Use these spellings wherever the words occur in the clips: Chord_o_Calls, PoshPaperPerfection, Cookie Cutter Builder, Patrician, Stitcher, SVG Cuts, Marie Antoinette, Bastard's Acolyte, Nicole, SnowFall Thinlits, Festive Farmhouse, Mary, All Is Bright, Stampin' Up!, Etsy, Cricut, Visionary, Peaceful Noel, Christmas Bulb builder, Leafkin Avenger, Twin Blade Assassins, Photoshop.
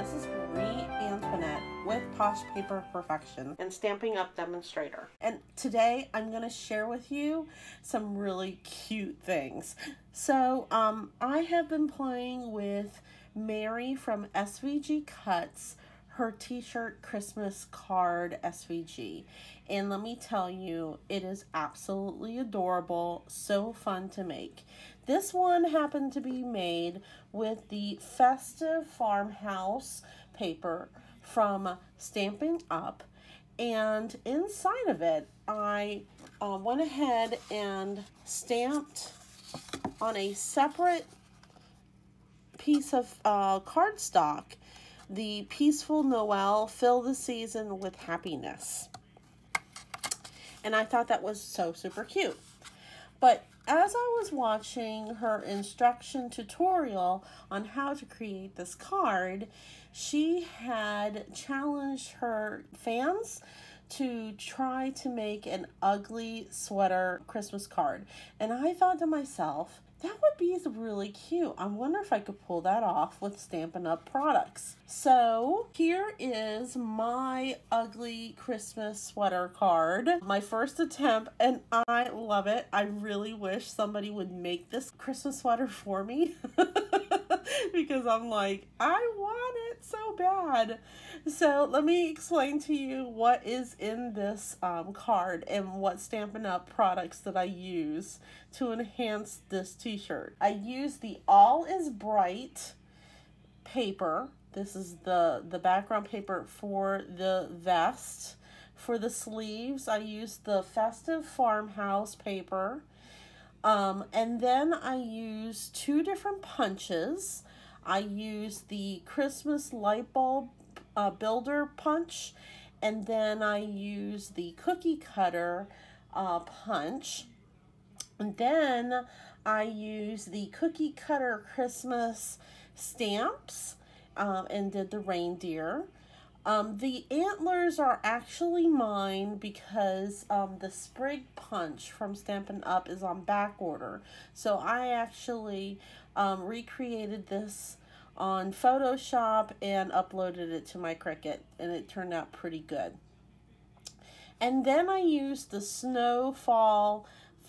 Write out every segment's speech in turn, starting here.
This is Marie Antoinette with PoshPaperPerfection and Stamping Up! Demonstrator. And today I'm going to share with you some really cute things. So I have been playing with Mary from SVG Cuts, her t-shirt Christmas card SVG. And let me tell you, it is absolutely adorable, so fun to make. This one happened to be made with the Festive Farmhouse paper from Stampin' Up! And inside of it, I went ahead and stamped on a separate piece of cardstock the Peaceful Noel, Fill the Season with Happiness. And I thought that was so super cute. But as I was watching her instruction tutorial on how to create this card, she had challenged her fans to try to make an ugly sweater Christmas card. And I thought to myself, that would be really cute. I wonder if I could pull that off with Stampin' Up! Products. So here is my ugly Christmas sweater card, my first attempt, and I love it. I really wish somebody would make this Christmas sweater for me because I'm like, I want it so bad. So let me explain to you what is in this card and what Stampin' Up! Products that I use to enhance this t-shirt. I use the All Is Bright paper. This is the background paper for the vest. For the sleeves, I used the Festive Farmhouse paper. And then I used two different punches. I used the Christmas light bulb builder punch, and then I used the cookie cutter punch. And then I use the cookie cutter Christmas stamps and did the reindeer. The antlers are actually mine because the sprig punch from Stampin' Up! Is on back order. So I actually recreated this on Photoshop and uploaded it to my Cricut, and it turned out pretty good. And then I used the SnowFall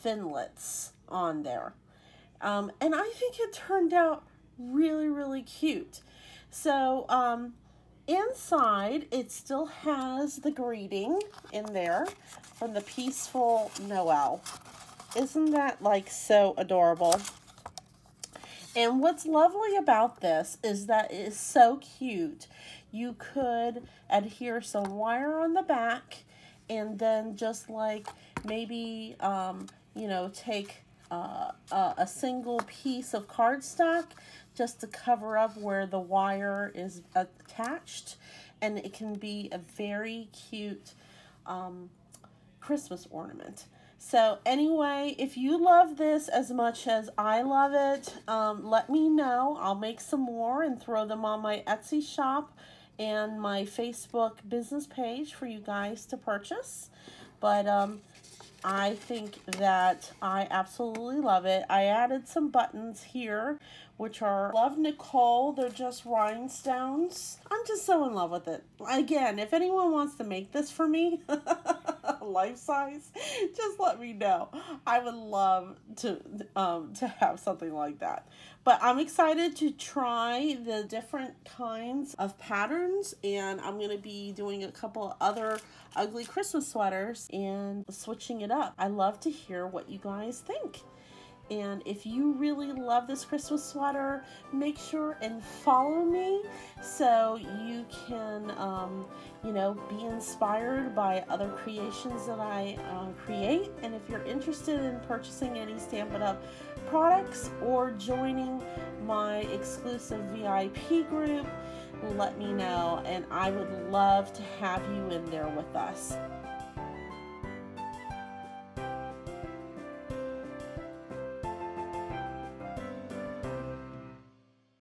Thinlits on there. And I think it turned out really, really cute. So inside, it still has the greeting in there from the Peaceful Noel. Isn't that like so adorable? And what's lovely about this is that it is so cute. You could adhere some wire on the back and then just like maybe, you know, take a single piece of cardstock just to cover up where the wire is attached, and it can be a very cute Christmas ornament. So anyway, if you love this as much as I love it, let me know. I'll make some more and throw them on my Etsy shop and my Facebook business page for you guys to purchase. But I think that I absolutely love it. I added some buttons here, which are Love Nicole. They're just rhinestones. I'm just so in love with it. Again, if anyone wants to make this for me, life size, just let me know. I would love to have something like that. But I'm excited to try the different kinds of patterns, and I'm going to be doing a couple other ugly Christmas sweaters and switching it up. I love to hear what you guys think. And if you really love this Christmas sweater, make sure and follow me so you can, you know, be inspired by other creations that I create. And if you're interested in purchasing any Stampin' Up! Products or joining my exclusive VIP group, let me know. And I would love to have you in there with us.